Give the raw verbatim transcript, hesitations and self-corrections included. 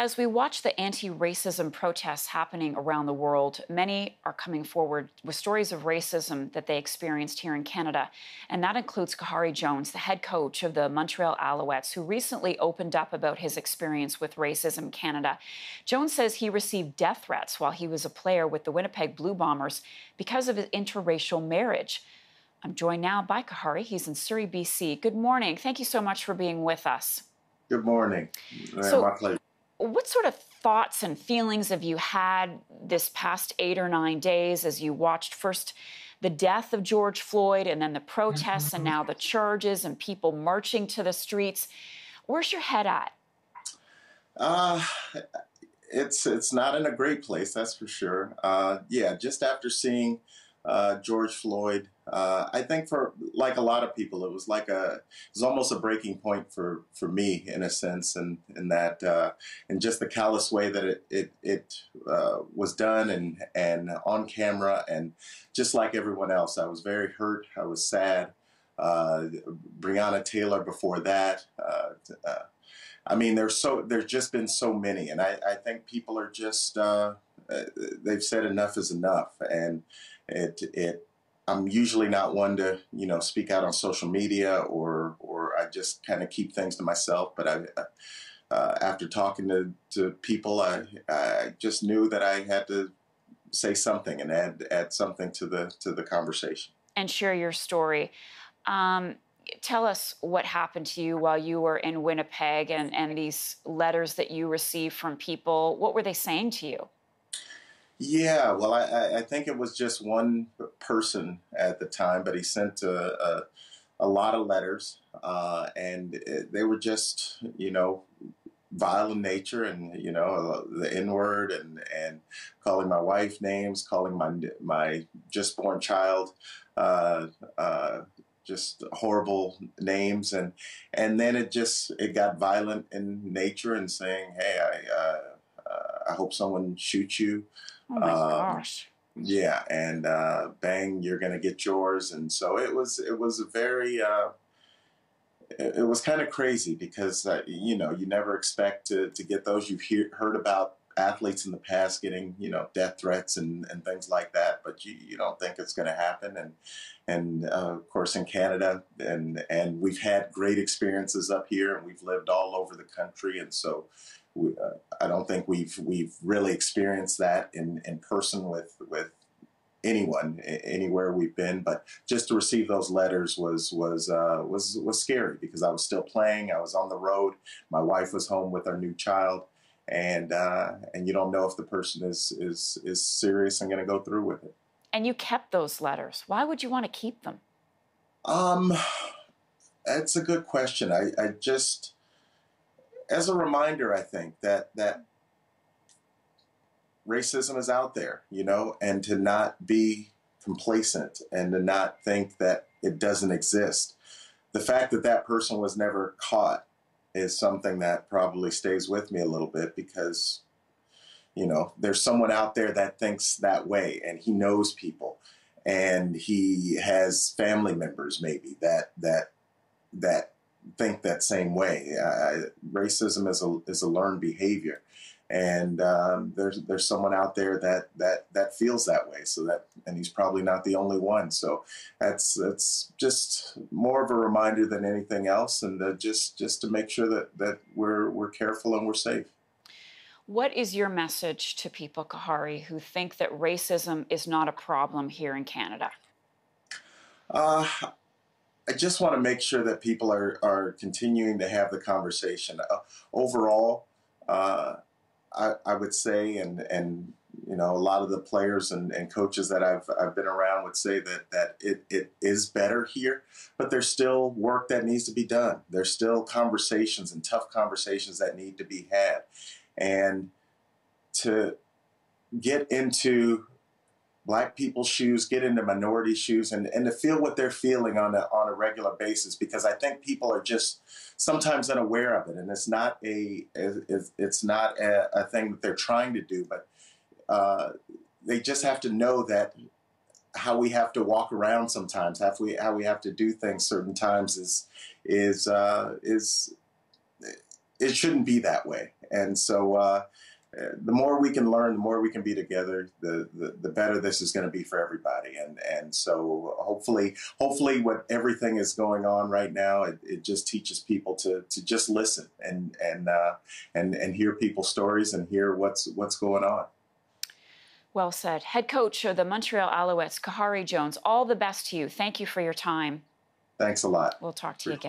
As we watch the anti-racism protests happening around the world, many are coming forward with stories of racism that they experienced here in Canada. And that includes Khari Jones, the head coach of the Montreal Alouettes, who recently opened up about his experience with Racism in Canada. Jones says he received death threats while he was a player with the Winnipeg Blue Bombers because of his interracial marriage. I'm joined now by Khari. He's in Surrey, B C. Good morning. Thank you so much for being with us. Good morning. So, my pleasure. What sort of thoughts and feelings have you had this past eight or nine days as you watched first the death of George Floyd and then the protests and now the charges and people marching to the streets? Where's your head at? Uh, it's, it's not in a great place, that's for sure. Uh, yeah, just after seeing uh, George Floyd, Uh, I think for, like a lot of people, it was like a, it was almost a breaking point for, for me in a sense, and, and that, uh, and just the callous way that it, it, it uh, was done and, and on camera, and just like everyone else, I was very hurt. I was sad. Uh, Breonna Taylor before that, uh, uh, I mean, there's so, there's just been so many, and I, I think people are just, uh, they've said enough is enough, and it, it, I'm usually not one to, you know, speak out on social media, or or I just kind of keep things to myself. But I, uh, after talking to, to people, I, I just knew that I had to say something and add add something to the to the conversation and share your story. Um, tell us what happened to you while you were in Winnipeg, and and these letters that you received from people. What were they saying to you? Yeah, well, I, I think it was just one person at the time, but he sent a, a, a lot of letters, uh, and it, they were just, you know, vile in nature, and, you know, the N-word, and, and calling my wife names, calling my, my just born child uh, uh, just horrible names. And, and then it just, it got violent in nature, and saying, hey, I, uh, uh, I hope someone shoots you. Oh my um, gosh! Yeah, and uh, bang, you're gonna get yours, and so it was. It was a very. Uh, it, it was kind of crazy because uh, you know, you never expect to to get those. You've hear, heard about athletes in the past getting, you know, death threats and and things like that, but you you don't think it's gonna happen, and and uh, of course in Canada, and and we've had great experiences up here, and we've lived all over the country, and so. We, uh, I don't think we've we've really experienced that in, in person with with anyone anywhere we've been. But just to receive those letters was was uh, was was scary because I was still playing. I was on the road. My wife was home with our new child, and uh, and you don't know if the person is is is serious and going to go through with it. And you kept those letters. Why would you want to keep them? Um, that's a good question. I I just. As a reminder, I think that that racism is out there, you know, and to not be complacent and to not think that it doesn't exist. The fact that that person was never caught is something that probably stays with me a little bit because, you know, there's someone out there that thinks that way, and he knows people, and he has family members maybe that that that. think that same way. Uh, racism is a is a learned behavior, and um, there's there's someone out there that that that feels that way. So that, and he's probably not the only one. So that's that's just more of a reminder than anything else, and the, just just to make sure that that we're we're careful and we're safe. What is your message to people, Khari, who think that racism is not a problem here in Canada? Uh, I just want to make sure that people are, are continuing to have the conversation. Uh, overall, uh, I, I would say, and, and you know, a lot of the players and, and coaches that I've, I've been around would say that, that it, it is better here, but there's still work that needs to be done. There's still conversations and tough conversations that need to be had. And to get into Black people's shoes, get into minority shoes, and, and to feel what they're feeling on a, on a regular basis, because I think people are just sometimes unaware of it, and it's not a it's not a, a thing that they're trying to do, but uh, they just have to know that how we have to walk around sometimes, how we how we have to do things certain times is is uh, is it shouldn't be that way, And so uh, the more we can learn, the more we can be together, the, the, the better this is going to be for everybody. And, and so hopefully, hopefully what everything is going on right now, it, it just teaches people to, to just listen and, and, uh, and, and hear people's stories and hear what's, what's going on. Well said. Head coach of the Montreal Alouettes, Khari Jones, all the best to you. Thank you for your time. Thanks a lot. We'll talk to you again.